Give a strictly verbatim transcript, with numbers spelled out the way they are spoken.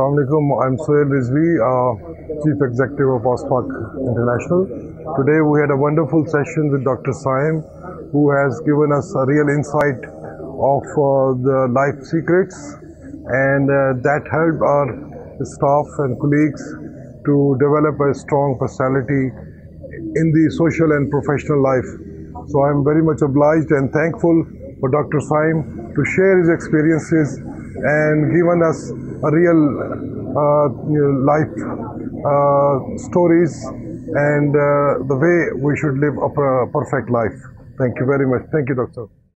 Assalamu alaikum, I'm Sahil Rizvi, uh, Chief Executive of OSPARC International. Today we had a wonderful session with Doctor Saim, who has given us a real insight of uh, the life secrets, and uh, that helped our staff and colleagues to develop a strong personality in the social and professional life. So I'm very much obliged and thankful for Doctor Saim to share his experiences and given us a real uh, life uh, stories and uh, the way we should live a perfect life. Thank you very much. Thank you, Doctor